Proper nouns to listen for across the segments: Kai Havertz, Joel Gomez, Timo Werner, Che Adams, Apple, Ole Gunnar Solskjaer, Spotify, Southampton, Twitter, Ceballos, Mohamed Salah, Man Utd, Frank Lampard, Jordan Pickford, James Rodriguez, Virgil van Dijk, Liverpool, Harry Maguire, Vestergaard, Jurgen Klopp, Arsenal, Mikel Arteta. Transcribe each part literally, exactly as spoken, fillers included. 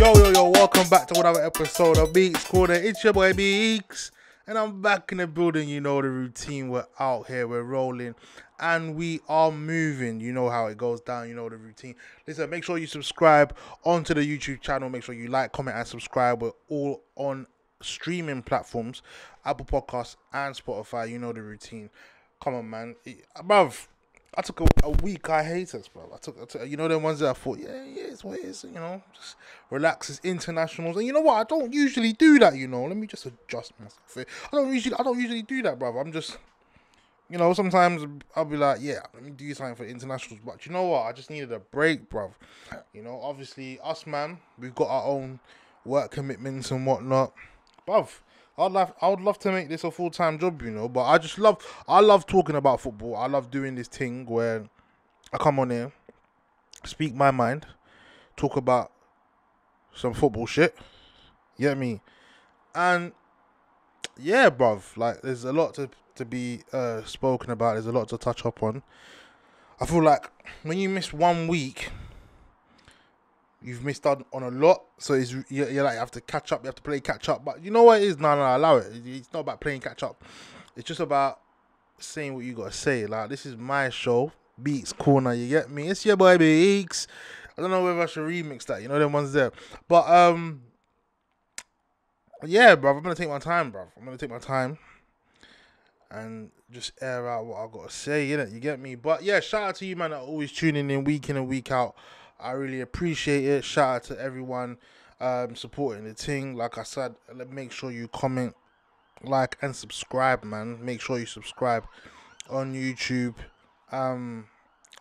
Yo, yo, yo, welcome back to another episode of Beeks Corner. It's your boy Beeks, and I'm back in the building. You know the routine, we're out here, we're rolling, and we are moving. You know how it goes down, you know the routine. Listen, make sure you subscribe onto the YouTube channel. Make sure you like, comment, and subscribe. We're all on streaming platforms, Apple Podcasts and Spotify. You know the routine. Come on, man. Bruv, I took a, a week. I hate us, bro. I took, I took, you know, the ones that I thought, yeah, yeah, it's what it is, you know, just relax. It's internationals, and you know what? I don't usually do that, you know. Let me just adjust myself. I don't usually, I don't usually do that, bro. I'm just, you know, sometimes I'll be like, yeah, let me do something for internationals, but you know what? I just needed a break, bro. You know, obviously, us, man, we've got our own work commitments and whatnot, bro. I'd love, I would love to make this a full-time job, you know, but I just love, I love talking about football. I love doing this thing where I come on here, speak my mind, talk about some football shit, you get me? And yeah, bruv, like, there's a lot to, to be uh, spoken about, there's a lot to touch up on. I feel like when you miss one week, you've missed out on a lot, so it's you're, you're like you have to catch up. You have to play catch up, but you know what it is? No, no, no, allow it. It's not about playing catch up. It's just about saying what you gotta say. Like, this is my show, Beeks Corner. You get me? It's your boy Beeks. I don't know whether I should remix that. You know them ones there, but um, yeah, bruv, I'm gonna take my time, bruv. I'm gonna take my time and just air out what I gotta say. You know, you get me? But yeah, shout out to you, man, that always tuning in week in and week out. I really appreciate it. Shout out to everyone um, supporting the thing. Like I said, make sure you comment, like, and subscribe, man. Make sure you subscribe on YouTube. Um,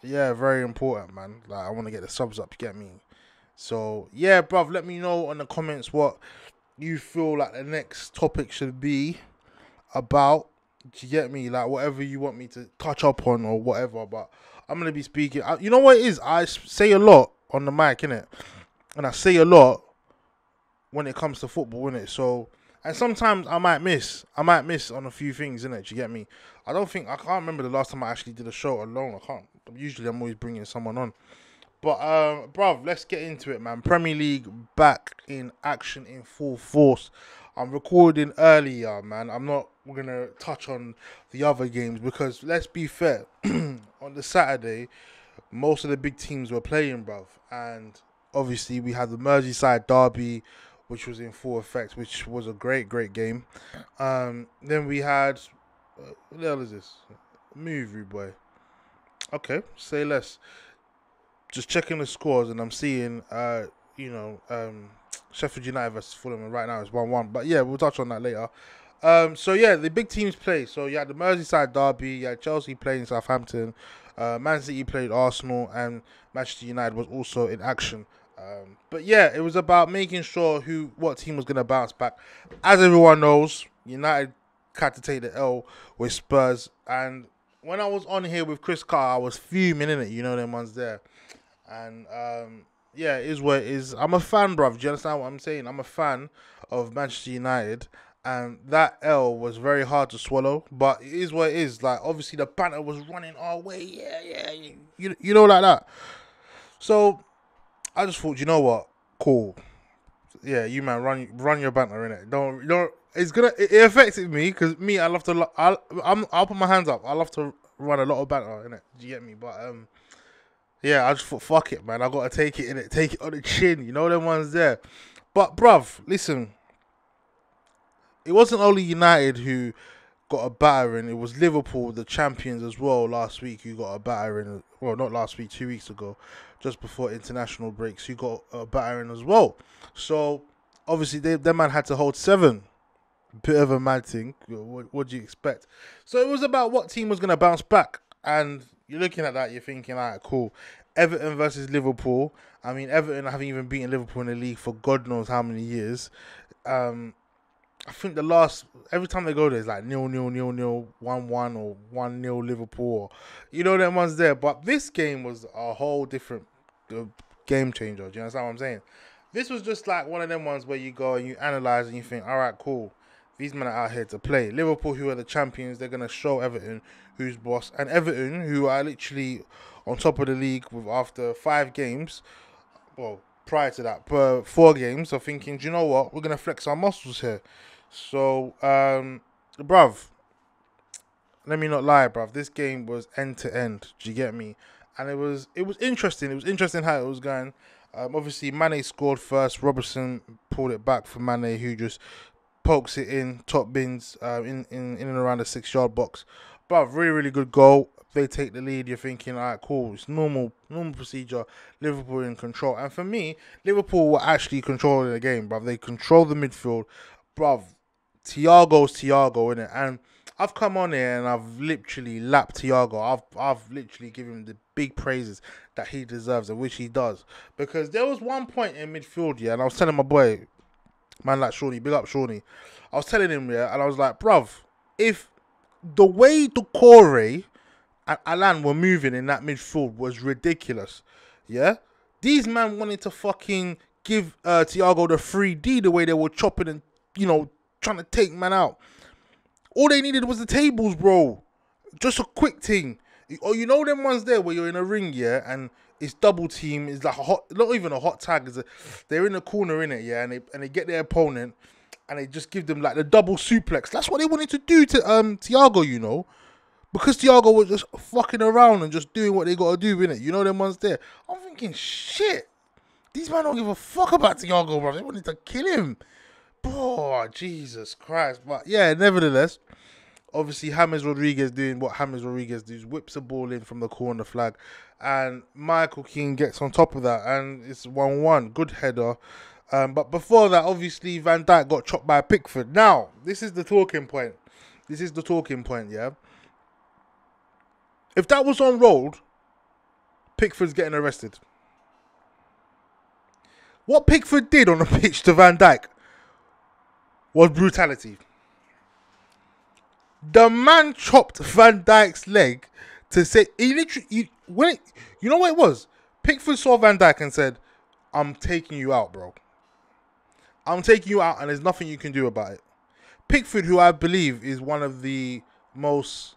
yeah, very important, man. Like, I want to get the subs up, you get me? So, yeah, bruv, let me know in the comments what you feel like the next topic should be about. Do you get me? Like, whatever you want me to touch up on or whatever, but I'm going to be speaking. I, you know what it is? I say a lot on the mic, innit? And I say a lot when it comes to football, innit? So, and sometimes I might miss. I might miss on a few things, innit? Do you get me? I don't think, I can't remember the last time I actually did a show alone. I can't. Usually I'm always bringing someone on. But, um, bruv, let's get into it, man. Premier League back in action in full force. I'm recording earlier, man. I'm not going to touch on the other games because, let's be fair, on the Saturday, most of the big teams were playing, bruv. And obviously, we had the Merseyside Derby, which was in full effect, which was a great, great game. Um, then we had, uh, what the hell is this? Movie boy. Okay, say less. Just checking the scores, and I'm seeing, uh, you know, um, Sheffield United versus Fulham, and right now it's one one. But yeah, we'll touch on that later. Um, so yeah, the big teams play. So you had the Merseyside Derby, you had Chelsea playing Southampton, uh, Man City played Arsenal, and Manchester United was also in action. Um, but yeah, it was about making sure who, what team was going to bounce back. As everyone knows, United had to take the L with Spurs. And when I was on here with Chris Carr, I was fuming, in it. You know them ones there. And um, yeah, it is what it is. I'm a fan, bruv. Do you understand what I'm saying? I'm a fan of Manchester United. And that L was very hard to swallow, but it is what it is. Like, obviously, the banter was running our way. Yeah, yeah, you, you know, like that. So, I just thought, you know what? Cool. Yeah, you, man, run run your banter, innit? Don't, don't. It's gonna. It, it affected me, because me, I love to. I'll, I'm, I'll put my hands up. I love to run a lot of banter, innit? Do you get me? But, um, yeah, I just thought, fuck it, man. I got to take it, innit? Take it on the chin. You know them ones there. But, bruv, listen. It wasn't only United who got a battering. It was Liverpool, the champions as well, last week who got a battering. Well, not last week, two weeks ago, just before international breaks, who got a battering as well. So, obviously, they, their man had to hold seven. Bit of a mad thing. What, what do you expect? So, it was about what team was going to bounce back. And you're looking at that, you're thinking, all right, cool. Everton versus Liverpool. I mean, Everton haven't even beaten Liverpool in the league for God knows how many years. Um... I think the last, every time they go there, it's like nil, nil, nil, nil, one, one, or one, nil, Liverpool. You know, them ones there. But this game was a whole different game changer. Do you understand what I'm saying? This was just like one of them ones where you go and you analyse and you think, all right, cool. These men are out here to play. Liverpool, who are the champions, they're going to show Everton who's boss. And Everton, who are literally on top of the league with after five games, well, prior to that, but four games of thinking, do you know what, we're going to flex our muscles here. So, um, bruv, let me not lie, bruv, this game was end-to-end, do you get me? And it was it was interesting. It was interesting how it was going. Um, obviously, Mane scored first. Robertson pulled it back for Mane, who just pokes it in, top bins, uh, in, in, in and around the six-yard box. But really, really good goal. They take the lead. You're thinking, all right, cool. It's normal, normal procedure. Liverpool in control. And for me, Liverpool were actually controlling the game, bruv. They controlled the midfield. Bruv, Thiago's Thiago, innit? And I've come on here and I've literally lapped Thiago. I've I've literally given him the big praises that he deserves, and which he does. Because there was one point in midfield, yeah, and I was telling my boy, man, like Shawnee, big up Shawnee. I was telling him, yeah, and I was like, bruv, if the way Doucouré and Alan were moving in that midfield was ridiculous, yeah? These men wanted to fucking give uh, Thiago the three D the way they were chopping and, you know, trying to take man out. All they needed was the tables, bro. Just a quick thing. Or you know them ones there where you're in a ring, yeah, and it's double team. It's like a hot, not even a hot tag. It's a, they're in the corner, innit, yeah, and they and they get their opponent, and they just give them like the double suplex. That's what they wanted to do to um Thiago, you know, because Thiago was just fucking around and just doing what they gotta do, innit. You know them ones there. I'm thinking, shit, these men don't give a fuck about Thiago, bro. They wanted to kill him. Oh, Jesus Christ. But yeah, nevertheless, obviously James Rodriguez doing what James Rodriguez does, whips a ball in from the corner flag, and Michael Keane gets on top of that, and it's one one. Good header. Um, but before that, obviously Van Dijk got chopped by Pickford. Now, this is the talking point. This is the talking point, yeah? If that was on road, Pickford's getting arrested. What Pickford did on the pitch to Van Dijk was brutality. The man chopped Van Dijk's leg to say, he literally, he, when it, you know what it was? Pickford saw Van Dijk and said, I'm taking you out, bro. I'm taking you out and there's nothing you can do about it. Pickford, who I believe is one of the most,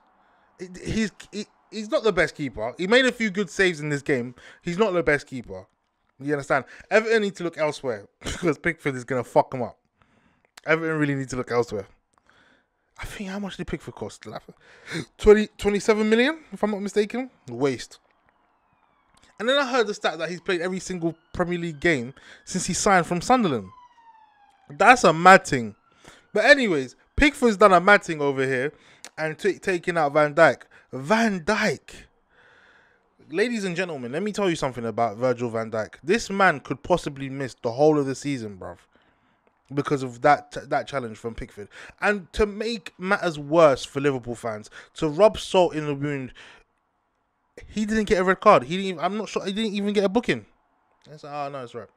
he's, he, he's not the best keeper. He made a few good saves in this game. He's not the best keeper. You understand? Everton need to look elsewhere because Pickford is going to fuck him up. Everton really need to look elsewhere. I think, how much did Pickford cost? twenty, twenty-seven million, if I'm not mistaken. Waste. And then I heard the stat that he's played every single Premier League game since he signed from Sunderland. That's a mad thing. But anyways, Pickford's done a mad thing over here and taking out Van Dijk. Van Dijk. Ladies and gentlemen, let me tell you something about Virgil van Dijk. This man could possibly miss the whole of the season, bruv, because of that that challenge from Pickford. And to make matters worse for Liverpool fans, to rub salt in the wound, he didn't get a red card. He didn't. I'm not sure. He didn't even get a booking. It's like, oh no, it's right.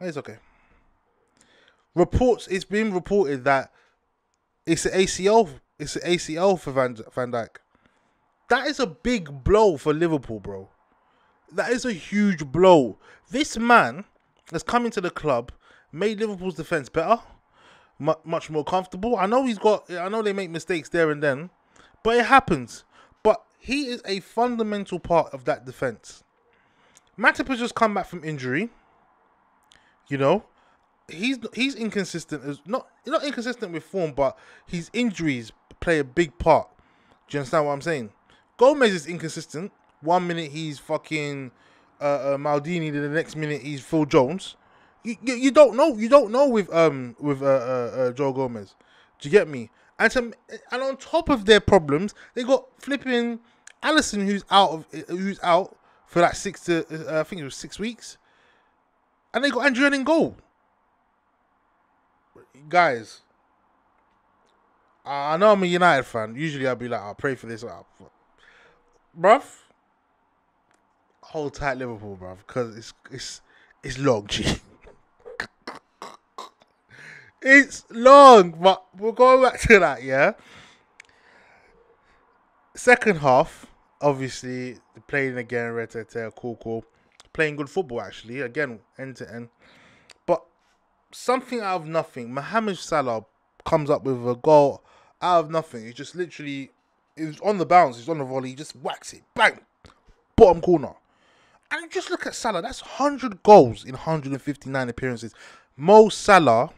It's okay. Reports. It's been reported that it's an A C L. It's an A C L for Van Van Dijk. That is a big blow for Liverpool, bro. That is a huge blow. This man has come into the club, made Liverpool's defence better, much more comfortable. I know he's got, I know they make mistakes there and then, but it happens. But he is a fundamental part of that defence. Matip has just come back from injury. You know, he's he's inconsistent as not not inconsistent with form, but his injuries play a big part. Do you understand what I'm saying? Gomez is inconsistent. One minute he's fucking uh, uh, Maldini, then the next minute he's Phil Jones. You, you you don't know you don't know with um with uh, uh, uh Joel Gomez, do you get me? And some, and on top of their problems, they got flipping Alisson, who's out of who's out for like six to uh, I think it was six weeks, and they got Andrew in goal. Guys, I know I'm a United fan. Usually I'll be like, I'll pray for this, bruv. Hold tight, Liverpool, bruv, because it's it's it's long, G. It's long, but we'll go back to that, yeah? Second half, obviously, playing again, Arteta, cool, cool. Playing good football, actually, again, end-to-end. But something out of nothing, Mohamed Salah comes up with a goal out of nothing. He just literally, it was on the bounce, he's on the volley, he just whacks it, bang, bottom corner. And just look at Salah. That's one hundred goals in one hundred fifty-nine appearances. Mo Salah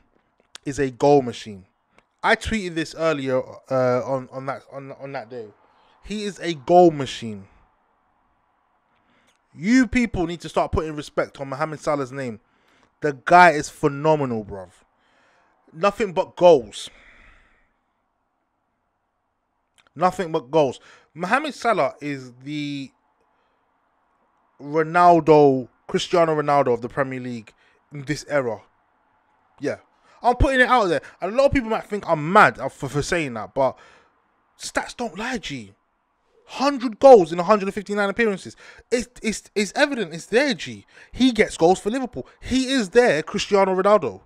is a goal machine. I tweeted this earlier uh, on on that on on that day. He is a goal machine. You people need to start putting respect on Mohamed Salah's name. The guy is phenomenal, bruv. Nothing but goals. Nothing but goals. Mohamed Salah is the Ronaldo, Cristiano Ronaldo of the Premier League in this era. Yeah. I'm putting it out there. A lot of people might think I'm mad for, for saying that, but stats don't lie, G. one hundred goals in one hundred fifty-nine appearances. It's, it's, it's evident. It's there, G. He gets goals for Liverpool. He is their Cristiano Ronaldo.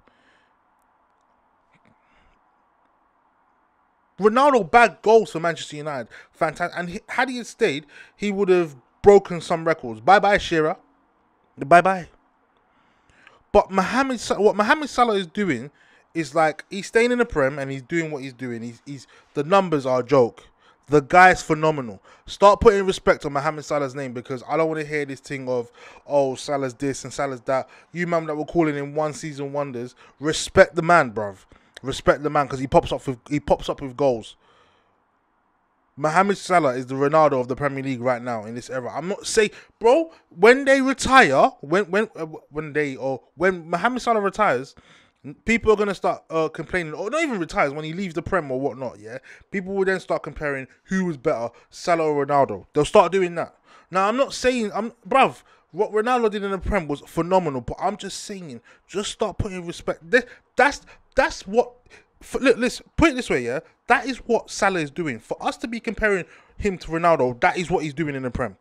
Ronaldo bagged goals for Manchester United. Fantastic. And he, had he had stayed, he would have broken some records. Bye-bye, Shearer. Bye-bye. But Mohamed, what Mohamed Salah is doing is like, he's staying in the Prem and he's doing what he's doing. He's, he's the numbers are a joke. The guy is phenomenal. Start putting respect on Mohamed Salah's name, because I don't want to hear this thing of, oh, Salah's this and Salah's that. You man that were calling him one season wonders, respect the man, bruv. Respect the man, because he pops up with he pops up with goals. Mohamed Salah is the Ronaldo of the Premier League right now in this era. I'm not saying, bro, when they retire, when when uh, when they or when Mohamed Salah retires, people are gonna start uh, complaining, or not even retires, when he leaves the Prem or whatnot. Yeah, people will then start comparing who was better, Salah or Ronaldo. They'll start doing that. Now, I'm not saying I'm, bruv. What Ronaldo did in the Prem was phenomenal, but I'm just saying, just start putting respect. This, that's that's what. Look, listen. Put it this way, yeah. That is what Salah is doing. For us to be comparing him to Ronaldo, that is what he's doing in the Prem.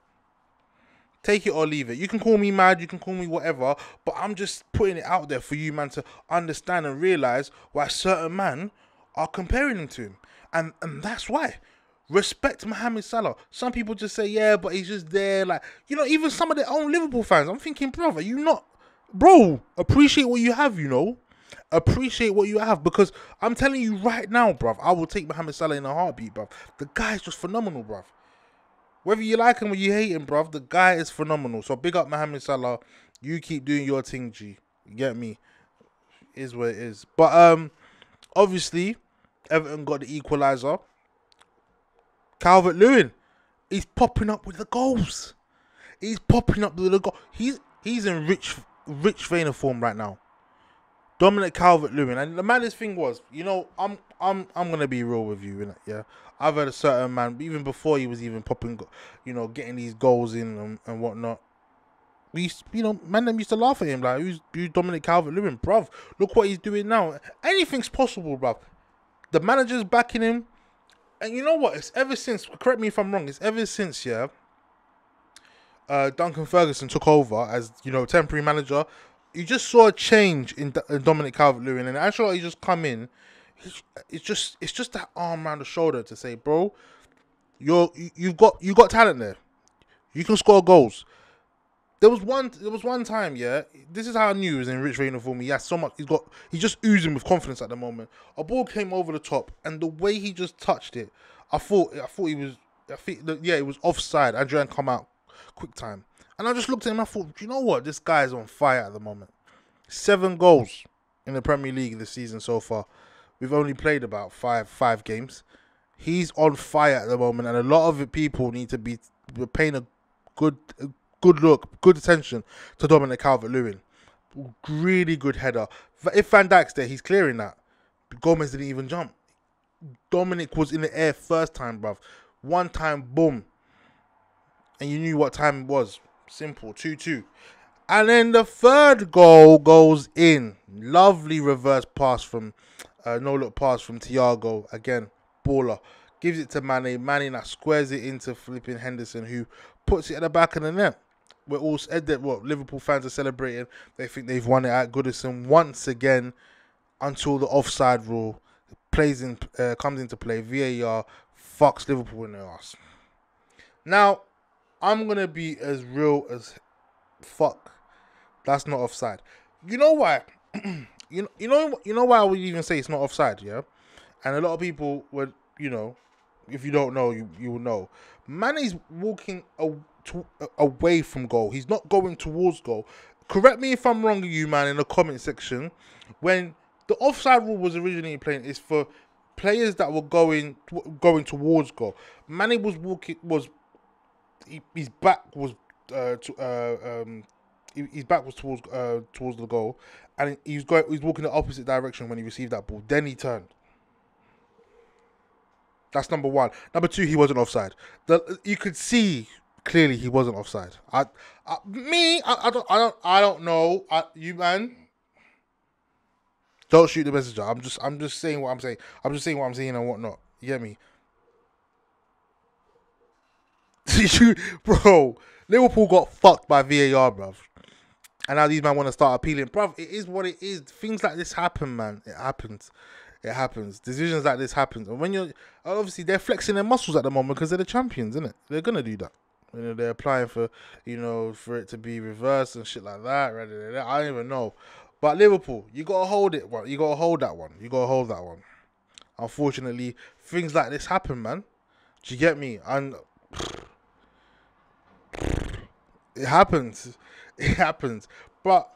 Take it or leave it. You can call me mad, you can call me whatever, but I'm just putting it out there for you, man, to understand and realise why certain men are comparing him to him. And, and that's why. Respect Mohamed Salah. Some people just say, yeah, but he's just there. Like, you know, even some of their own Liverpool fans. I'm thinking, bro, are you not... Bro, appreciate what you have, you know. Appreciate what you have, because I'm telling you right now, bruv, I will take Mohamed Salah in a heartbeat, bruv. The guy is just phenomenal, bruv. Whether you like him or you hate him, bruv, the guy is phenomenal. So big up Mohamed Salah. You keep doing your thing, G. You get me? It is what it is. But um, obviously, Everton got the equalizer. Calvert-Lewin, he's popping up with the goals. He's popping up with the goals. He's he's in rich rich vein of form right now. Dominic Calvert-Lewin, and the maddest thing was, you know, I'm I'm I'm gonna be real with you, innit? Yeah, I've heard a certain man, even before he was even popping, you know, getting these goals in and, and whatnot. We used, you know, man, them used to laugh at him like, who's, who's Dominic Calvert-Lewin, bruv? Look what he's doing now. Anything's possible, bruv. The manager's backing him, and you know what? It's ever since. Correct me if I'm wrong. It's ever since, yeah. Uh, Duncan Ferguson took over as, you know, temporary manager. You just saw a change in Dominic Calvert-Lewin, and actually he just come in. It's just it's just that arm around the shoulder to say, bro, you're you've got you got talent there. You can score goals. There was one there was one time, yeah. This is how I knew he was in rich vein of form. He has so much. He's got he's just oozing with confidence at the moment. A ball came over the top, and the way he just touched it, I thought I thought he was I think yeah it was offside. Adrian come out quick time. And I just looked at him, I thought, do you know what? This guy is on fire at the moment. Seven goals in the Premier League this season so far. We've only played about five five games. He's on fire at the moment, and a lot of people need to be paying a good a good look, good attention to Dominic Calvert-Lewin. Really good header. If Van Dijk's there, he's clearing that. Gomez didn't even jump. Dominic was in the air first time, bruv. One time, boom. And you knew what time it was. Simple, two two. And then the third goal goes in. Lovely reverse pass from, uh, no-look pass from Thiago. Again, baller. Gives it to Mane. Mane now squares it into flipping Henderson, who puts it at the back of the net. We're all said that what Liverpool fans are celebrating. They think they've won it at Goodison once again until the offside rule plays in, uh, comes into play. V A R fucks Liverpool in the arse. Now, I'm going to be as real as fuck. That's not offside. You know why? you, know, you know you know why I would even say it's not offside, yeah? And a lot of people would, you know, if you don't know, you, you will know. Mane's walking to, away from goal. He's not going towards goal. Correct me if I'm wrong, you man, in the comment section. When the offside rule was originally playing, it's for players that were going going towards goal. Mane was walking, was he, his back was uh, to, uh, um, his back was towards uh, towards the goal, and he was going, he was walking the opposite direction when he received that ball. Then he turned. That's number one. Number two, he wasn't offside. The, you could see clearly he wasn't offside. I, I me, I, I don't, I don't, I don't know. I, you man, don't shoot the messenger. I'm just, I'm just saying what I'm saying. I'm just saying what I'm saying and whatnot. You get me? Bro, Liverpool got fucked by V A R, bruv. And now these men want to start appealing, bruv. It is what it is. Things like this happen, man. It happens. It happens. Decisions like this happens. And when you're... Obviously, they're flexing their muscles at the moment because they're the champions, innit? They're going to do that. You know, they're applying for, you know, for it to be reversed and shit like that. Right, right, right. I don't even know. But Liverpool, you got to hold it. You got to hold that one. You got to hold that one. Unfortunately, things like this happen, man. Do you get me? And... It happens. It happens. But...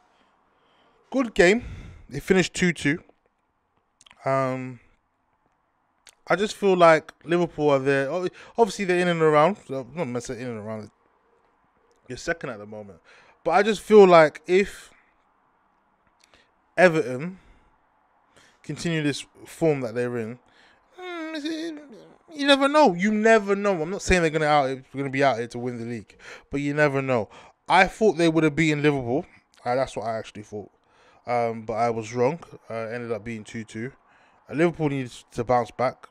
Good game. It finished two two. Um, I just feel like Liverpool are there. Obviously, they're in and around. So not necessarily in and around. You're second at the moment. But I just feel like if Everton continue this form that they're in, you never know. You never know. I'm not saying they're gonna out. They're gonna be out here to win the league, but you never know. I thought they would have beaten Liverpool. Uh, that's what I actually thought. Um, but I was wrong. Uh, ended up being two two. Liverpool needed to bounce back.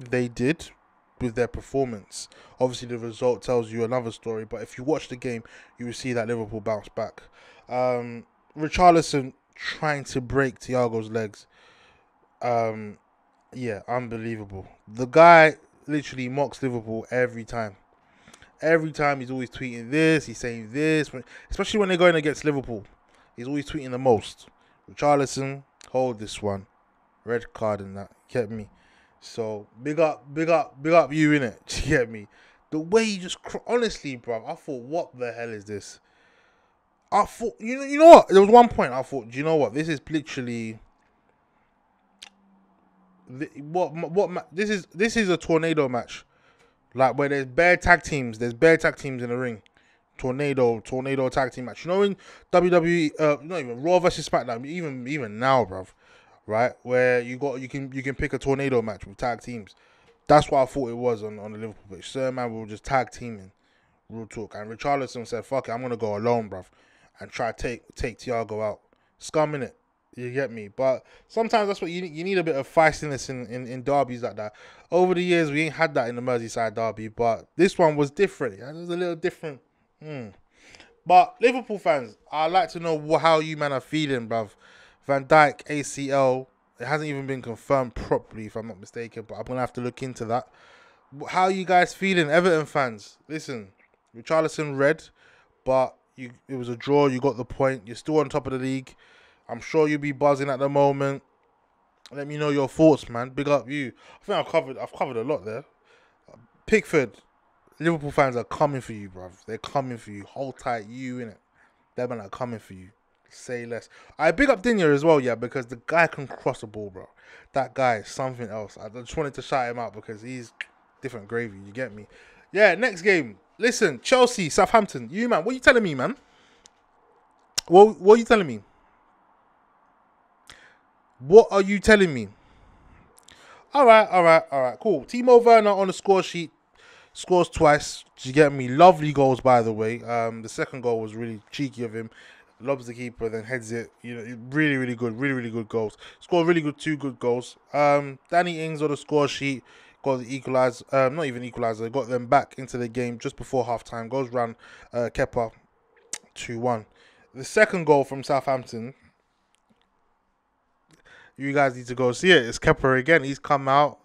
They did with their performance. Obviously, the result tells you another story. But if you watch the game, you will see that Liverpool bounced back. Um, Richarlison trying to break Thiago's legs. Um, yeah, unbelievable. The guy literally mocks Liverpool every time. Every time he's always tweeting this, he's saying this. Especially when they're going against Liverpool. He's always tweeting the most. Richarlison, hold this one. Red card and that. Get me? So, big up, big up, big up you, innit? Get me? The way he just... Honestly, bro, I thought, what the hell is this? I thought... You know, you know what? There was one point I thought, do you know what? This is literally... What? What? This is this is a tornado match. Like, where there's bare tag teams. There's bare tag teams in the ring. Tornado, tornado tag team match. You know, in W W E, uh, not even Raw versus SmackDown, even even now, bruv, right? Where you got you can you can pick a tornado match with tag teams. That's what I thought it was on on the Liverpool pitch. Sir, man, we were just tag teaming, real talk. And Richarlison said, "Fuck it, I'm gonna go alone, bruv, and try to take take Thiago out." Scum in it, you get me? But sometimes that's what you you need a bit of feistiness in in, in derbies like that. Over the years, we ain't had that in the Merseyside derby, but this one was different. It was a little different. Mm. But Liverpool fans, I'd like to know how you man are feeling, bruv. Van Dijk, A C L, it hasn't even been confirmed properly, if I'm not mistaken, but I'm going to have to look into that. How are you guys feeling, Everton fans? Listen, Richarlison red, but you, it was a draw, you got the point, you're still on top of the league. I'm sure you'll be buzzing at the moment. Let me know your thoughts, man. Big up you. I think I've covered, I've covered a lot there. Pickford. Liverpool fans are coming for you, bruv. They're coming for you. Hold tight, you, innit? Them men are coming for you. Say less. I big up Dinya as well, yeah, because the guy can cross the ball, bro. That guy is something else. I just wanted to shout him out because he's different gravy. You get me? Yeah, next game. Listen, Chelsea, Southampton. You, man, what are you telling me, man? What, what are you telling me? What are you telling me? All right, all right, all right. Cool. Timo Werner on the score sheet. Scores twice, do you get me? Lovely goals, by the way. Um, the second goal was really cheeky of him. Lobs the keeper, then heads it. You know, really, really good, really, really good goals. Scored really good, two good goals. Um, Danny Ings on the score sheet got the equaliser. Um, not even equaliser. Got them back into the game just before half time. Goes round uh, Kepa, two one. The second goal from Southampton. You guys need to go see it. It's Kepa again. He's come out.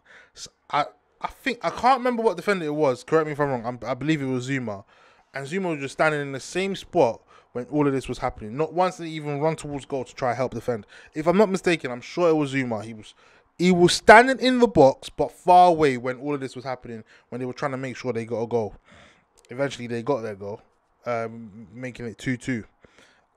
I. I think, I can't remember what defender it was, correct me if I'm wrong, I'm, I believe it was Zuma. And Zuma was just standing in the same spot when all of this was happening. Not once did he even run towards goal to try help defend. If I'm not mistaken, I'm sure it was Zuma. He was he was standing in the box, but far away when all of this was happening, when they were trying to make sure they got a goal. Eventually, they got their goal, um, making it two two.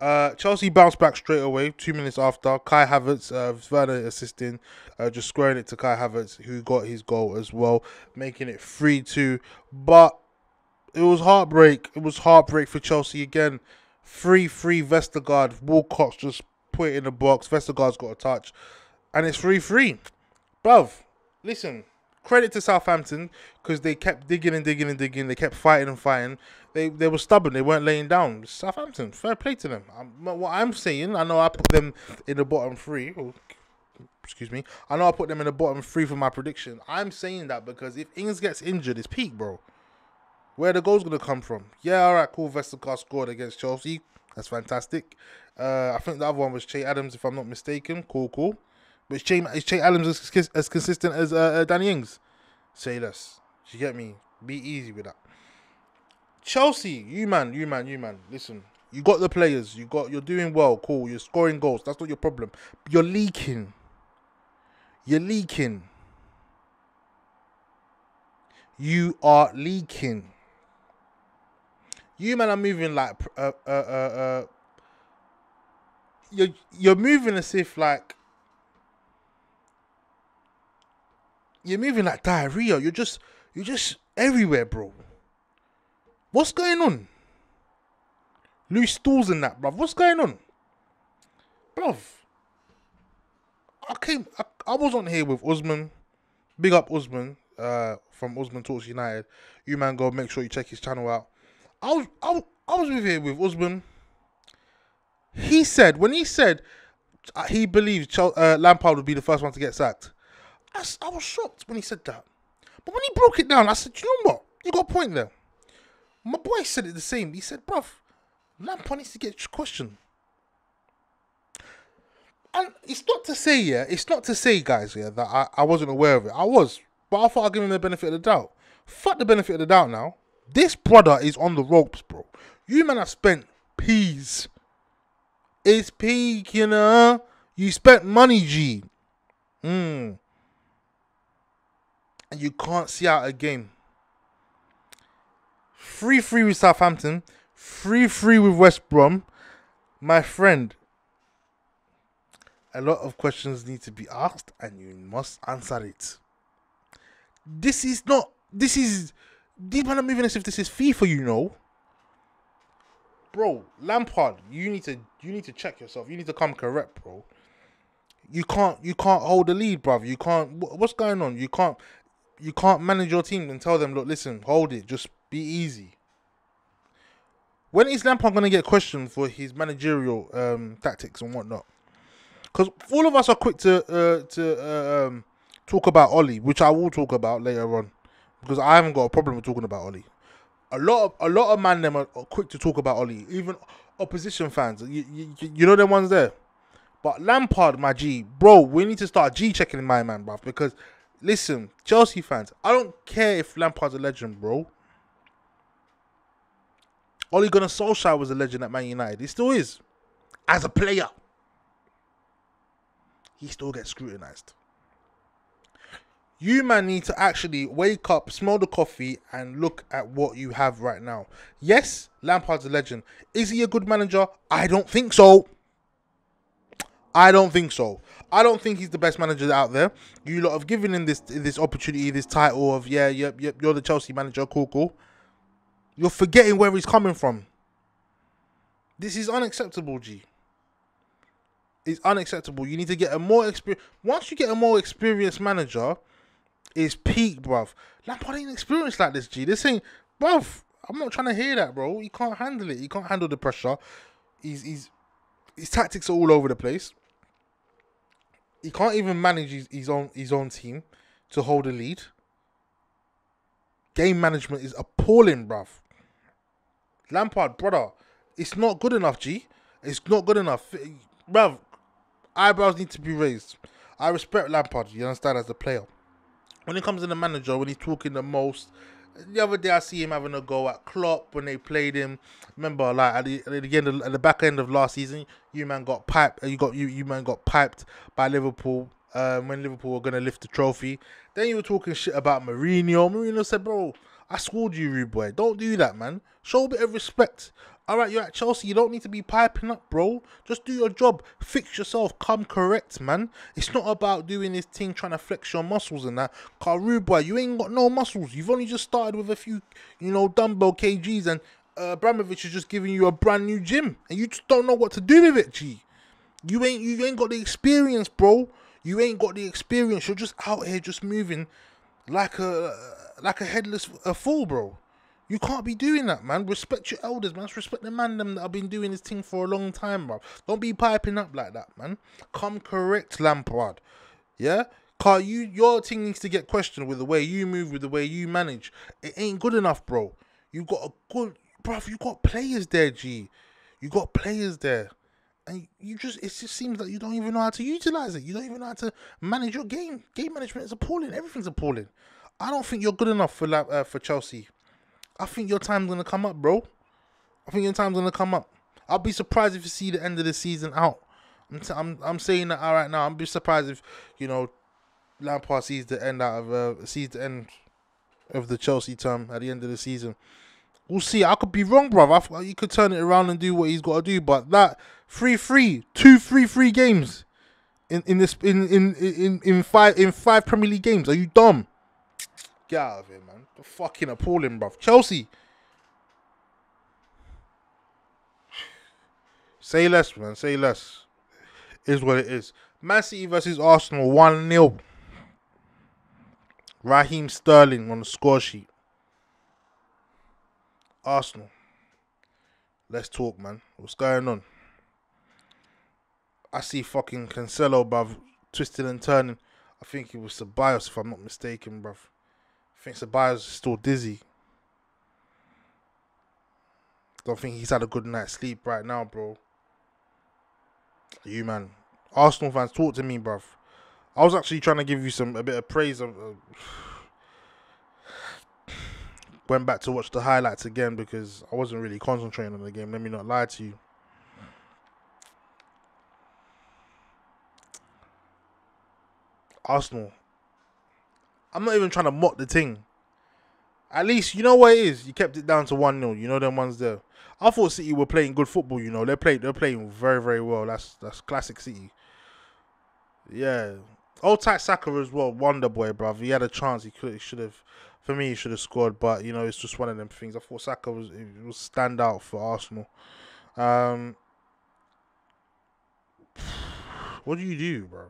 Uh, Chelsea bounced back straight away, two minutes after. Kai Havertz, uh, Werner assisting, uh, just squaring it to Kai Havertz, who got his goal as well, making it three two. But it was heartbreak. It was heartbreak for Chelsea again. three three Vestergaard. Walcott's just put it in the box. Vestergaard's got a touch. And it's three three. Bruv, listen. Credit to Southampton because they kept digging and digging and digging. They kept fighting and fighting. They they were stubborn. They weren't laying down. Southampton, fair play to them. I'm, what I'm saying, I know I put them in the bottom three. Or, excuse me. I know I put them in the bottom three for my prediction. I'm saying that because if Ings gets injured, it's peak, bro. Where the goal's going to come from? Yeah, all right, cool. Vestergaard scored against Chelsea. That's fantastic. Uh, I think the other one was Che Adams, if I'm not mistaken. Cool, cool. But is Che Adams as, as consistent as uh, uh, Danny Ings? Say less. You get me? Be easy with that. Chelsea, you man, you man, you man. Listen, you got the players. You got, you're doing well. Cool. You're scoring goals. That's not your problem. You're leaking. You're leaking. You are leaking. You man are moving like uh uh uh. uh you're you're moving as if like. You're moving like diarrhea. You're just, you're just everywhere, bro. What's going on? Loose stools and that, bruv. What's going on? Bruv. I came, I, I was on here with Usman. Big up Usman, uh, from Usman Talks United. You man go, make sure you check his channel out. I was, I was, I was with here with Usman. He said, when he said he believes uh, Lampard would be the first one to get sacked. I, I was shocked when he said that. But when he broke it down, I said, you know what? You got a point there. My boy said it the same. He said, bruv, Lampard needs to get questioned. And it's not to say, yeah, it's not to say, guys, yeah, that I, I wasn't aware of it. I was. But I thought I'd give him the benefit of the doubt. Fuck the benefit of the doubt now. This brother is on the ropes, bro. You man have spent peas. It's peak, you know. You spent money, G. Mmm. And you can't see out a game. three three with Southampton. three three with West Brom. My friend, a lot of questions need to be asked and you must answer it. This is not... This is... These men are moving as if this is FIFA, you know. Bro, Lampard, you need to you need to check yourself. You need to come correct, bro. You can't, you can't hold the lead, bruv. You can't... What's going on? You can't... You can't manage your team and tell them, look, listen, hold it. Just be easy. When is Lampard going to get questioned for his managerial um, tactics and whatnot? Because all of us are quick to uh, to uh, um, talk about Ole, which I will talk about later on. Because I haven't got a problem with talking about Ole. A lot of, a lot of man them are quick to talk about Ole. Even opposition fans. You, you, you know them ones there. But Lampard, my G, bro, we need to start G-checking my man, bruv. Because... Listen, Chelsea fans, I don't care if Lampard's a legend, bro. Ole Gunnar Solskjaer was a legend at Man United. He still is. As a player. He still gets scrutinised. You, man, need to actually wake up, smell the coffee, and look at what you have right now. Yes, Lampard's a legend. Is he a good manager? I don't think so. I don't think so. I don't think he's the best manager out there. You lot have given him this this opportunity, this title of, yeah, yep, yep, you're the Chelsea manager, cool, cool. You're forgetting where he's coming from. This is unacceptable, G. It's unacceptable. You need to get a more experienced... Once you get a more experienced manager, it's peak, bruv. Lampard ain't experienced like this, G. This ain't... Bruv, I'm not trying to hear that, bro. He can't handle it. He can't handle the pressure. He's, he's, his tactics are all over the place. He can't even manage his, his own his own team to hold a lead. Game management is appalling, bruv. Lampard, brother, it's not good enough, G. It's not good enough. Bruv, eyebrows need to be raised. I respect Lampard, you understand, as a player. When it comes to the manager, when he's talking the most... The other day I see him having a go at Klopp when they played him. Remember, like at the, at the end, of, at the back end of last season, you man got piped. You got you, you man got piped by Liverpool um, when Liverpool were gonna lift the trophy. Then you were talking shit about Mourinho. Mourinho said, "Bro, I scored you, rude boy. Don't do that, man. Show a bit of respect. All right, you're at Chelsea. You don't need to be piping up, bro. Just do your job. Fix yourself. Come correct, man. It's not about doing this thing, trying to flex your muscles and that. Because, rude boy, you ain't got no muscles. You've only just started with a few, you know, dumbbell kgs, and uh, Abramovich is just giving you a brand new gym. And you just don't know what to do with it, G. You ain't, you ain't got the experience, bro. You ain't got the experience. You're just out here just moving like a like a headless a fool, bro. You can't be doing that, man. Respect your elders, man. Respect the man them that have been doing this thing for a long time, bro. Don't be piping up like that, man. Come correct, Lampard. Yeah? Car, you your thing needs to get questioned with the way you move, with the way you manage. It ain't good enough, bro. You got a good... Bruv, you got players there, G. You got players there. And you just, it just seems like you don't even know how to utilize it. You don't even know how to manage your game. Game management is appalling. Everything's appalling. I don't think you're good enough for uh, for Chelsea. I think your time's going to come up, bro. I think your time's going to come up. I'll be surprised if you see the end of the season out. I'm, t I'm, I'm saying that right now. I'll be surprised if, you know, Lampard sees the end out of, uh, sees the end of the Chelsea term at the end of the season. We'll see. I could be wrong, bro. I, you could turn it around and do what he's got to do. But that three three, two three three games in in this in in in in five in five Premier League games. Are you dumb? Get out of here, man. They're fucking appalling, bro. Chelsea. Say less, man. Say less. Is what it is. Man City versus Arsenal, one nil. Raheem Sterling on the score sheet. Arsenal. Let's talk, man. What's going on? I see fucking Cancelo, bruv, twisting and turning. I think it was Ceballos, if I'm not mistaken, bruv. I think Ceballos is still dizzy. Don't think he's had a good night's sleep right now, bro. You, man. Arsenal fans, talk to me, bruv. I was actually trying to give you some a bit of praise of... Uh, Went back to watch the highlights again because I wasn't really concentrating on the game. Let me not lie to you. Arsenal. I'm not even trying to mock the thing. At least, you know what it is. You kept it down to one nil. You know them ones there. I thought City were playing good football, you know. They're playing, they're playing very, very well. That's, that's classic City. Yeah. Old tight Saka as well. Wonder boy, bruv. He had a chance. He could, he should have... For me, he should have scored, but, you know, it's just one of them things. I thought Saka was, it was stand out for Arsenal. Um, what do you do, bro?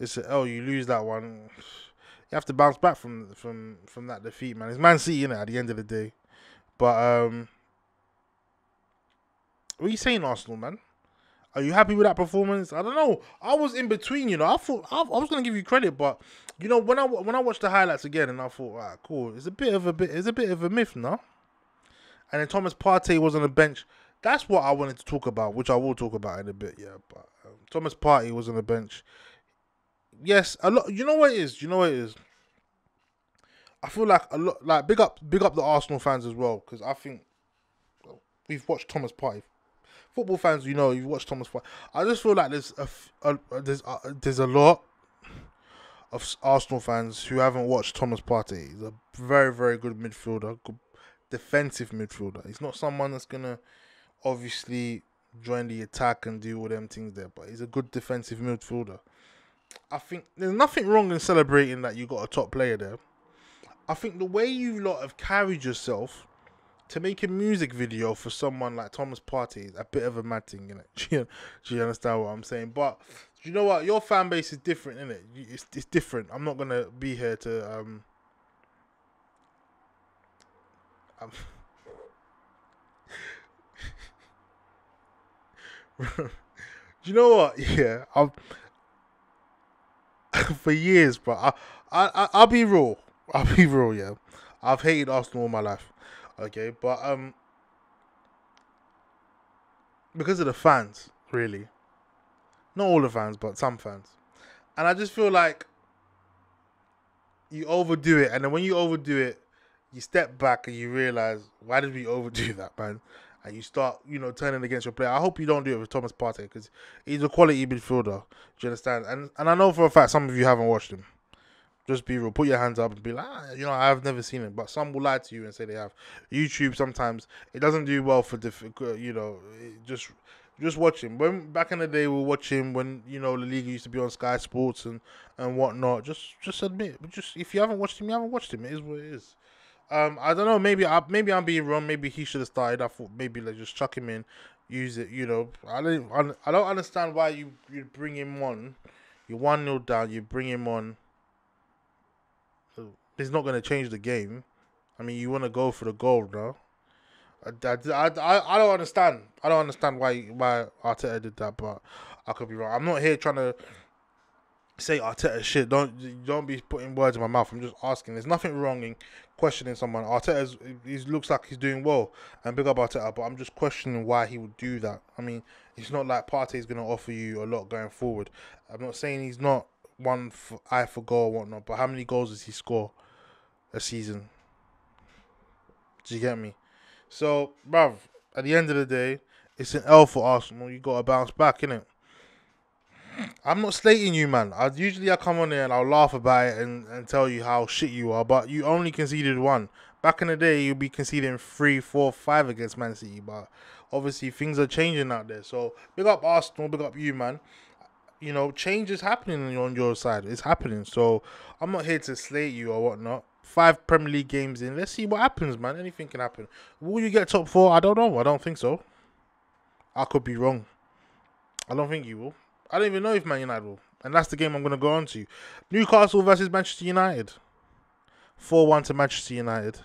It's an L, you lose that one. You have to bounce back from from, from that defeat, man. It's Man City, you know, at the end of the day. But, um, what are you saying, Arsenal, man? Are you happy with that performance? I don't know. I was in between, you know. I thought I, I was gonna give you credit, but you know when I when I watched the highlights again, and I thought, ah, cool. It's a bit of a bit. It's a bit of a myth, no? And then Thomas Partey was on the bench. That's what I wanted to talk about, which I will talk about in a bit. Yeah, but um, Thomas Partey was on the bench. Yes, a lot. You know what it is. You know what it is. I feel like a lot. Like big up, big up the Arsenal fans as well, because I think we've watched Thomas Partey. Football fans, you know, you've watched Thomas Partey. I just feel like there's a, a there's a, there's a lot of Arsenal fans who haven't watched Thomas Partey. He's a very, very good midfielder, good defensive midfielder. He's not someone that's going to obviously join the attack and do all them things there, but he's a good defensive midfielder. I think there's nothing wrong in celebrating that you got a top player there. I think the way you lot have carried yourself to make a music video for someone like Thomas Partey is a bit of a mad thing, innit? Do you, do you understand what I'm saying? But you know what? Your fan base is different, innit? It's, it's different. I'm not going to be here to... Um, um, do you know what? Yeah. I'm, for years, bro. I, I, I, I'll be real. I'll be real, yeah. I've hated Arsenal all my life. Okay, but um, because of the fans, really, not all the fans, but some fans, and I just feel like you overdo it, and then when you overdo it, you step back and you realize, why did we overdo that, man? And you start, you know, turning against your player. I hope you don't do it with Thomas Partey because he's a quality midfielder. Do you understand? And and I know for a fact some of you haven't watched him. Just be real. Put your hands up and be like, ah, you know, I've never seen it. But some will lie to you and say they have. YouTube sometimes, it doesn't do well for, difficult, you know, it just... Just watch him. When back in the day, we were watching when you know La Liga used to be on Sky Sports and and whatnot. Just just admit, but just if you haven't watched him, you haven't watched him. It is what it is. Um, I don't know. Maybe I maybe I'm being wrong. Maybe he should have started. I thought maybe let's like, just chuck him in, use it. You know, I don't I, I don't understand why you you bring him on. You're one nil down. You bring him on. It's not going to change the game. I mean, you want to go for the goal, bro. I, I, I, I don't understand. I don't understand why why Arteta did that, but I could be wrong. I'm not here trying to say Arteta shit. Don't don't be putting words in my mouth. I'm just asking. There's nothing wrong in questioning someone. Arteta he looks like he's doing well, and big up Arteta. But I'm just questioning why he would do that. I mean, it's not like Partey's going to offer you a lot going forward. I'm not saying he's not one for, eye for goal or whatnot, but how many goals does he score a season? Do you get me? So, bruv, at the end of the day, it's an L for Arsenal. You got to bounce back, innit? I'm not slating you, man. I Usually I come on here and I'll laugh about it and, and tell you how shit you are, but you only conceded one. Back in the day, you'll be conceding three, four, five against Man City, but obviously things are changing out there. So, big up Arsenal, big up you, man. You know, change is happening on your side. It's happening. So, I'm not here to slate you or whatnot. Five Premier League games in. Let's see what happens, man. Anything can happen. Will you get top four? I don't know. I don't think so. I could be wrong. I don't think you will. I don't even know if Man United will. And that's the game I'm going to go on to. Newcastle versus Manchester United. four one to Manchester United.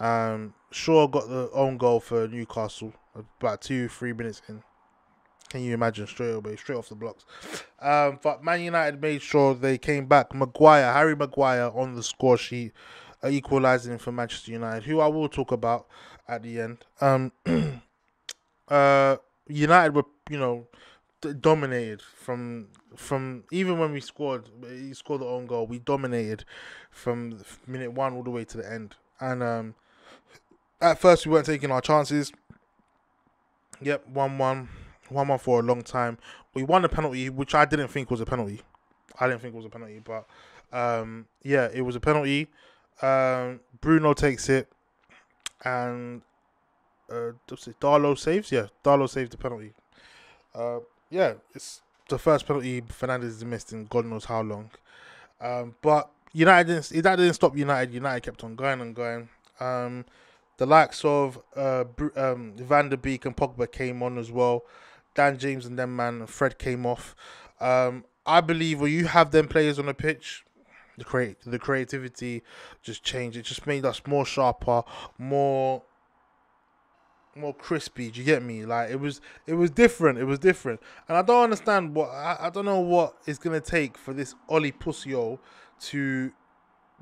Um, Shaw got the own goal for Newcastle. About two, three minutes in. Can you imagine? Straight away, straight off the blocks. Um, but Man United made sure they came back. Maguire, Harry Maguire on the score sheet, uh, equalising for Manchester United, who I will talk about at the end. Um, uh, United were, you know, dominated from from even when we scored. He scored the own goal. We dominated from minute one all the way to the end. And um, at first, we weren't taking our chances. Yep, one one. one one for a long time. We won a penalty, which I didn't think was a penalty. I didn't think it was a penalty, but um, yeah, it was a penalty. Um, Bruno takes it, and uh, Darlow saves. Yeah, Darlow saved the penalty. Uh, yeah, it's the first penalty Fernandes missed in God knows how long. Um, but United didn't, that didn't stop United. United kept on going and going. Um, the likes of uh, um, Van der Beek and Pogba came on as well. Dan James and them man, Fred came off. Um, I believe when you have them players on the pitch, the create the creativity just changed. It just made us more sharper, more more crispy. Do you get me? Like it was it was different. It was different. And I don't understand what I, I don't know what it's gonna take for this Oli Pussio to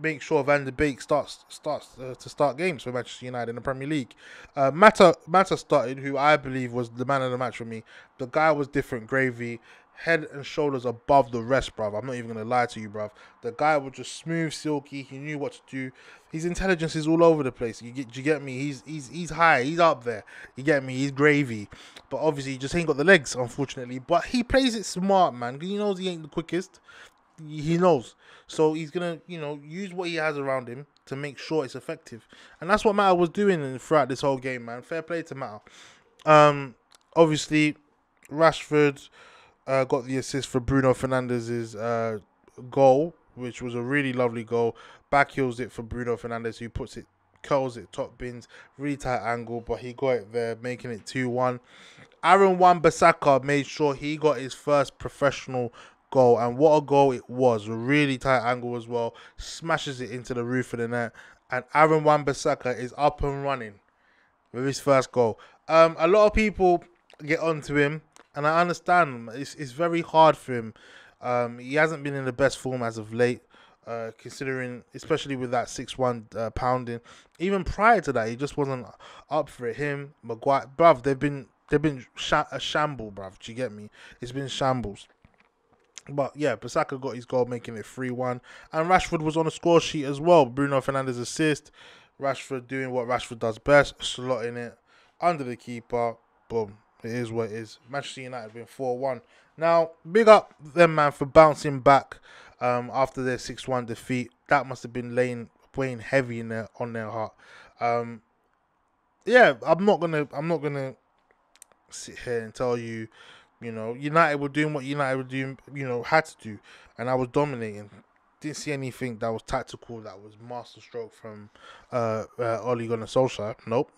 make sure Van der Beek starts starts uh, to start games for Manchester United in the Premier League. Uh, Mata Mata started, who I believe was the man of the match for me. The guy was different gravy, head and shoulders above the rest, bruv. I'm not even going to lie to you, bruv. The guy was just smooth, silky. He knew what to do. His intelligence is all over the place. You get, you get me? He's he's he's high. He's up there. You get me? He's gravy. But obviously, he just ain't got the legs, unfortunately. But he plays it smart, man, because he knows he ain't the quickest. He knows, so he's gonna, you know, use what he has around him to make sure it's effective, and that's what Mata was doing throughout this whole game, man. Fair play to Mata. Um, obviously, Rashford uh, got the assist for Bruno Fernandes's uh, goal, which was a really lovely goal. Backheels it for Bruno Fernandes, who puts it, curls it, top bins, really tight angle, but he got it there, making it two one. Aaron Wan-Bissaka made sure he got his first professional goal, and what a goal it was. A really tight angle as well, smashes it into the roof of the net, and Aaron Wan-Bissaka is up and running with his first goal. Um, a lot of people get onto him, and I understand it's, it's very hard for him. Um, he hasn't been in the best form as of late, uh, considering, especially with that six one uh, pounding. Even prior to that, he just wasn't up for it. Him, Maguire, bruv, they've been, they've been sh a shamble, bruv, do you get me? It's been shambles. But yeah, Bissaka got his goal, making it three one. And Rashford was on the score sheet as well. Bruno Fernandes assist. Rashford doing what Rashford does best, slotting it under the keeper. Boom. It is what it is. Manchester United win four one. Now, big up them, man, for bouncing back. um, after their six one defeat. That must have been laying, weighing heavy in their, on their heart. Um, yeah, I'm not gonna, I'm not gonna sit here and tell you, you know, United were doing what United were doing, you know, had to do, and I was dominating. Didn't see anything that was tactical, that was masterstroke from uh, uh, Ole Gunnar Solskjaer. Nope.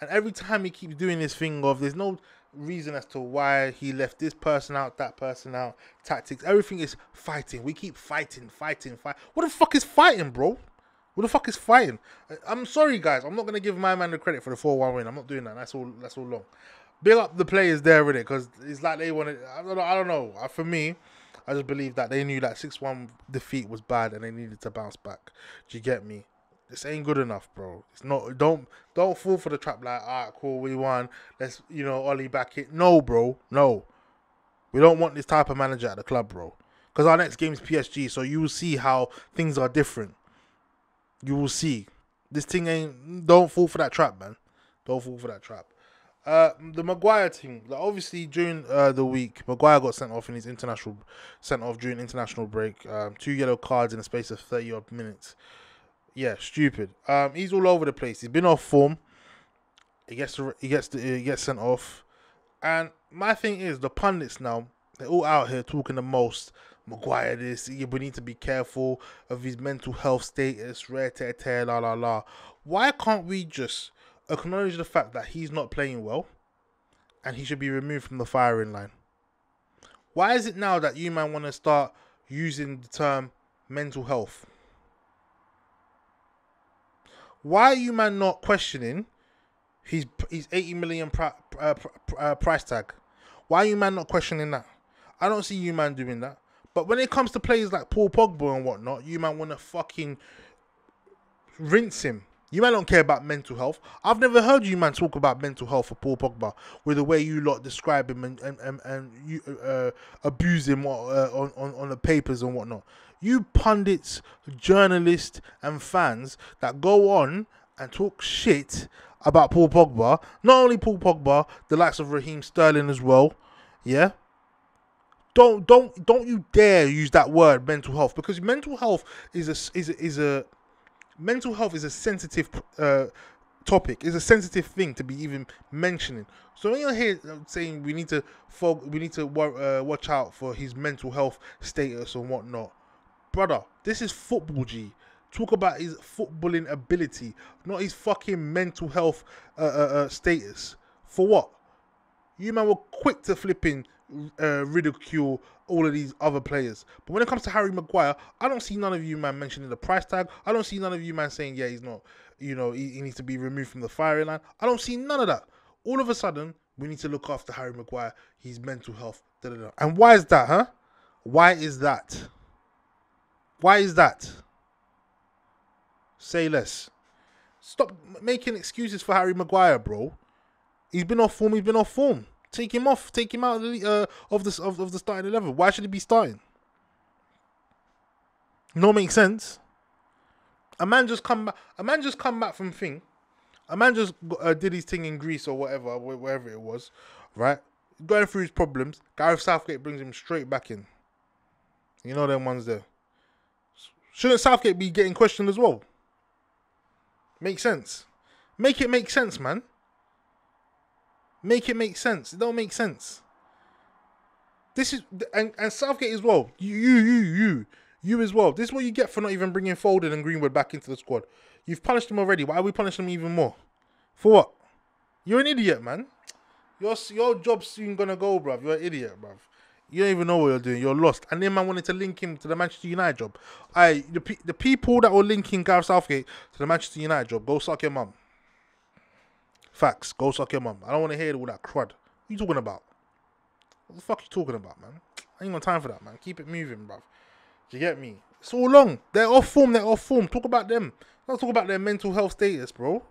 And every time he keeps doing this thing of there's no reason as to why he left this person out, that person out, tactics. Everything is fighting. We keep fighting, fighting, fight. What the fuck is fighting, bro? What the fuck is fighting? I'm sorry, guys. I'm not gonna give my man the credit for the four one win. I'm not doing that. That's all. That's all long. Build up the players there with it, because it's like they want to. I don't know. I don't know. For me, I just believe that they knew that six one defeat was bad and they needed to bounce back. Do you get me? This ain't good enough, bro. It's not. Don't don't fall for the trap. Like, all right, cool, we won. Let's, you know, Ollie back it. No, bro. No, we don't want this type of manager at the club, bro. Because our next game's P S G, so you will see how things are different. You will see. This thing ain't. Don't fall for that trap, man. Don't fall for that trap. Uh, the Maguire thing, like obviously during uh, the week, Maguire got sent off in his international sent off during international break. Um, two yellow cards in the space of thirty odd minutes. Yeah, stupid. Um, he's all over the place. He's been off form. He gets he gets he gets sent off. And my thing is, the pundits now, they're all out here talking the most. Maguire, this, we need to be careful of his mental health status. Rare tear tear la la la. Why can't we just acknowledge the fact that he's not playing well and he should be removed from the firing line? Why is it now that you man want to start using the term mental health? Why are you man not questioning his, his eighty million pri uh, pri uh, price tag? Why are you man not questioning that? I don't see you man doing that. But when it comes to players like Paul Pogba and whatnot, you man want to fucking rinse him. You man don't care about mental health. I've never heard you man talk about mental health for Paul Pogba with the way you lot describe him and and, and, and you uh, abuse him uh, on, on, on the papers and whatnot. You pundits, journalists and fans that go on and talk shit about Paul Pogba. Not only Paul Pogba, the likes of Raheem Sterling as well. Yeah? Don't don't don't you dare use that word mental health, because mental health is a is a, is a Mental health is a sensitive uh, topic. It's a sensitive thing to be even mentioning. So when you're here saying we need to fog, we need to uh, watch out for his mental health status and whatnot, brother, this is football, G. Talk about his footballing ability, not his fucking mental health uh, uh, uh, status. For what? You man were quick to flipping uh, ridicule all of these other players. But when it comes to Harry Maguire, I don't see none of you man mentioning the price tag. I don't see none of you man saying, yeah, he's not, you know, he, he needs to be removed from the firing line. I don't see none of that. All of a sudden, we need to look after Harry Maguire, his mental health, da, da, da. And why is that, huh? Why is that? Why is that? Say less. Stop making excuses for Harry Maguire, bro. He's been off form, he's been off form. Take him off. Take him out of the, uh, of, the of, of the starting eleven. Why should he be starting? No, makes sense. A man just come back. A man just come back from thing. A man just uh, did his thing in Greece or whatever, wherever it was, right? Going through his problems. Gareth Southgate brings him straight back in. You know them ones there. Shouldn't Southgate be getting questioned as well? Makes sense. Make it make sense, man. Make it make sense. It don't make sense. This is and, and Southgate as well. You, you, you, you, you as well. This is what you get for not even bringing Foden and Greenwood back into the squad. You've punished them already. Why are we punishing them even more? For what? You're an idiot, man. Your your job's soon gonna go, bruv. You're an idiot, bruv. You don't even know what you're doing. You're lost. And then man wanted to link him to the Manchester United job. I the pe the people that were linking Gareth Southgate to the Manchester United job, go suck your mum. Facts. Go suck your mum. I don't want to hear all that crud. What you talking about? What the fuck you talking about, man? I ain't got time for that, man. Keep it moving, bruv. Do you get me? It's all long. They're off form. They're off form. Talk about them. Let's talk about their mental health status, bro.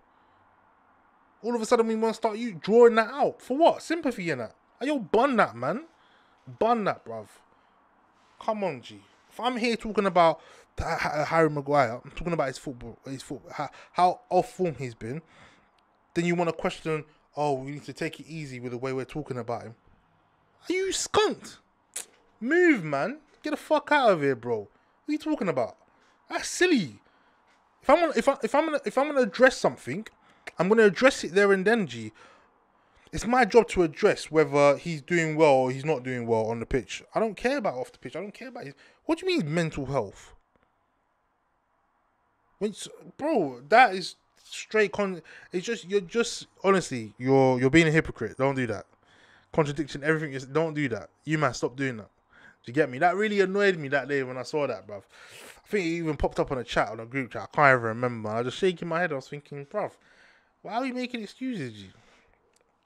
All of a sudden, we want to start you drawing that out. For what? Sympathy in that. Yo, bun that, man. Bun that, bruv. Come on, G. If I'm here talking about Harry Maguire, I'm talking about his football, his football, how off form he's been. Then you want to question, oh, we need to take it easy with the way we're talking about him. Are you skunked? Move, man. Get the fuck out of here, bro. are you talking about? That's silly. If I'm gonna, if I if I'm gonna, if I'm gonna address something, I'm gonna address it there and then. G, it's my job to address whether he's doing well or he's not doing well on the pitch. I don't care about off the pitch. I don't care about his. What do you mean mental health? When, bro, that is straight con. It's just you're just honestly you're you're being a hypocrite. Don't do that. Contradiction, everything is. Don't do that. You man, stop doing that. Do you get me? That really annoyed me that day when I saw that, bruv. I think it even popped up on a chat, on a group chat. I can't even remember. I was just shaking my head. I was thinking, bruv, why are we making excuses, G?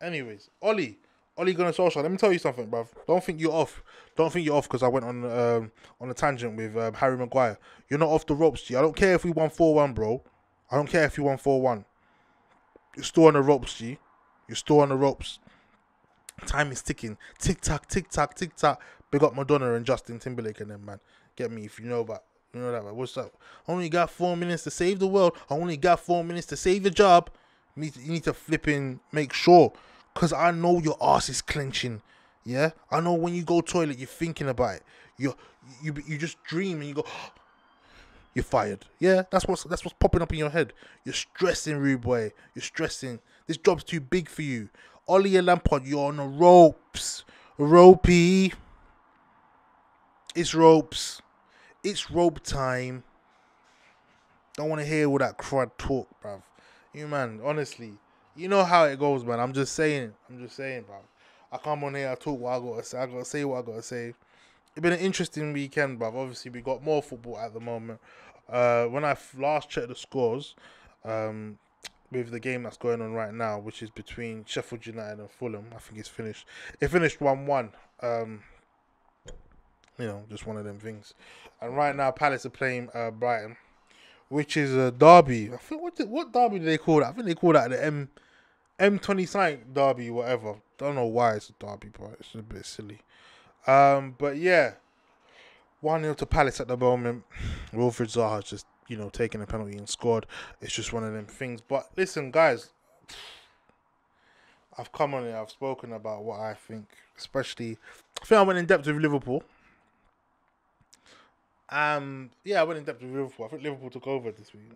Anyways, Ole, Ole Gunnar Solskjaer. Let me tell you something, bruv. Don't think you're off. Don't think you're off because I went on um, on a tangent with um, Harry Maguire. You're not off the ropes, G. I don't care if we won four one, bro. I don't care if you won four one. You're still on the ropes, G. You're still on the ropes. Time is ticking. Tick-tock, tick-tock, tick-tock. Big up Madonna and Justin Timberlake and them, man. Get me if you know that. You know that, man. What's up? I only got four minutes to save the world. I only got four minutes to save your job. You need to flipping make sure. Because I know your ass is clenching. Yeah? I know when you go toilet, you're thinking about it. You're, you you just dream and you go... You're fired. Yeah, that's what's, that's what's popping up in your head. You're stressing, rude boy. You're stressing. This job's too big for you. Ole and Lampard, you're on the ropes. Ropey. It's ropes. It's rope time. Don't want to hear all that crud talk, bruv. You, man, honestly. You know how it goes, man. I'm just saying. I'm just saying, bruv. I come on here, I talk what I got to say. I got to say what I got to say. It's been an interesting weekend, bruv. Obviously, we got more football at the moment. Uh, when I last checked the scores, um, with the game that's going on right now, which is between Sheffield United and Fulham, I think it's finished. It finished one one. Um, you know, just one of them things. And right now, Palace are playing uh, Brighton, which is a derby. I think what did, what derby do they call that? I think they call that the M M twenty-nine derby, whatever. Don't know why it's a derby, but it's a bit silly. Um, but yeah, one nil to Palace at the moment. Wilfred Zaha's just, you know, taking a penalty and scored. It's just one of them things. But listen, guys, I've come on here, I've spoken about what I think, especially, I think I went in depth with Liverpool. Um, yeah, I went in depth with Liverpool. I think Liverpool took over this week.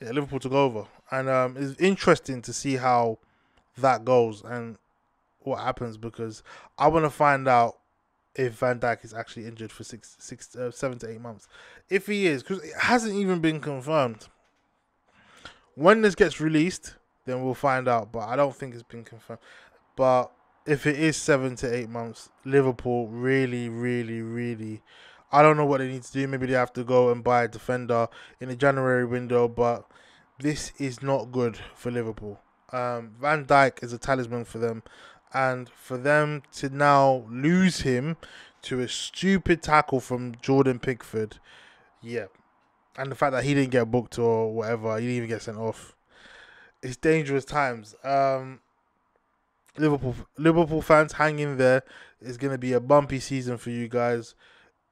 Yeah, Liverpool took over. And um, it's interesting to see how that goes and what happens, because I want to find out if Van Dijk is actually injured for six, six, uh, seven to eight months. If he is, because it hasn't even been confirmed. When this gets released, then we'll find out. But I don't think it's been confirmed. But if it is seven to eight months, Liverpool really, really, really... I don't know what they need to do. Maybe they have to go and buy a defender in the January window. But this is not good for Liverpool. Um, Van Dijk is a talisman for them. And for them to now lose him to a stupid tackle from Jordan Pickford, yeah. And the fact that he didn't get booked or whatever, he didn't even get sent off. It's dangerous times. Um, Liverpool, Liverpool fans, hang in there. It's going to be a bumpy season for you guys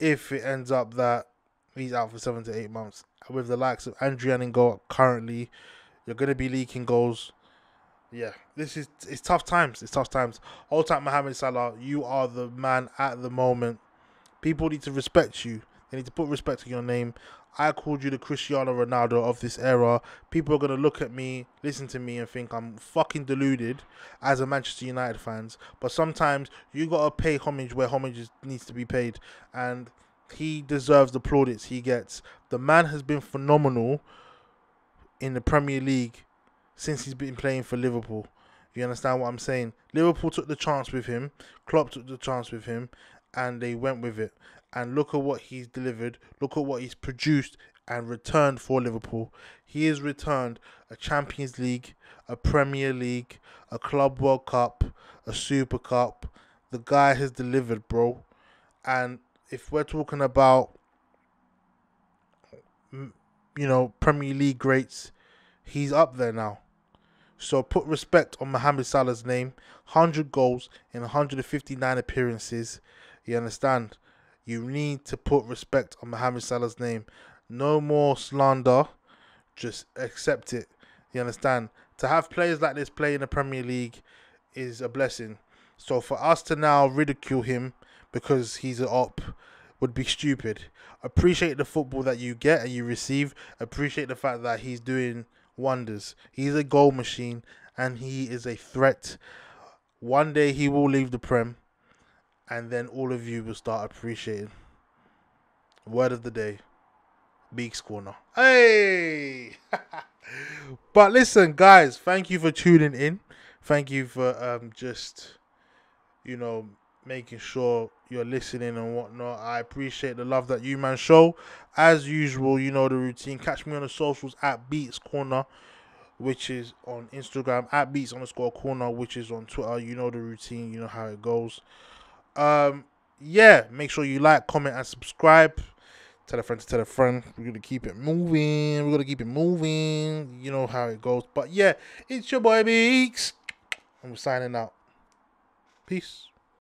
if it ends up that he's out for seven to eight months. With the likes of Adrian in goal currently, you're going to be leaking goals. Yeah, this is it's tough times. It's tough times. Hold tight, Mohamed Salah. You are the man at the moment. People need to respect you. They need to put respect to your name. I called you the Cristiano Ronaldo of this era. People are going to look at me, listen to me, and think I'm fucking deluded as a Manchester United fans. But sometimes you got to pay homage where homage needs to be paid. And he deserves the plaudits he gets. The man has been phenomenal in the Premier League since he's been playing for Liverpool. You understand what I'm saying? Liverpool took the chance with him. Klopp took the chance with him. And they went with it. And look at what he's delivered. Look at what he's produced and returned for Liverpool. He has returned a Champions League, a Premier League, a Club World Cup, a Super Cup. The guy has delivered, bro. And if we're talking about, you know, Premier League greats, he's up there now. So put respect on Mohamed Salah's name. one hundred goals in one hundred fifty-nine appearances. You understand? You need to put respect on Mohamed Salah's name. No more slander. Just accept it. You understand? To have players like this play in the Premier League is a blessing. So for us to now ridicule him because he's an op, would be stupid. Appreciate the football that you get and you receive. Appreciate the fact that he's doing wonders. He's a goal machine and he is a threat. One day he will leave the Prem and then all of you will start appreciating. Word of the day, Beeks Corner. Hey! But listen, guys, thank you for tuning in. Thank you for um, just, you know, making sure you're listening and whatnot. I appreciate the love that you man show. As usual, you know the routine. Catch me on the socials at Beeks Corner, which is on Instagram, at Beeks underscore Corner, which is on Twitter. You know the routine. You know how it goes. Um, yeah, make sure you like, comment, and subscribe. Tell a friend to tell a friend. We're going to keep it moving. We're going to keep it moving. You know how it goes. But yeah, it's your boy Beeks. And we're signing out. Peace.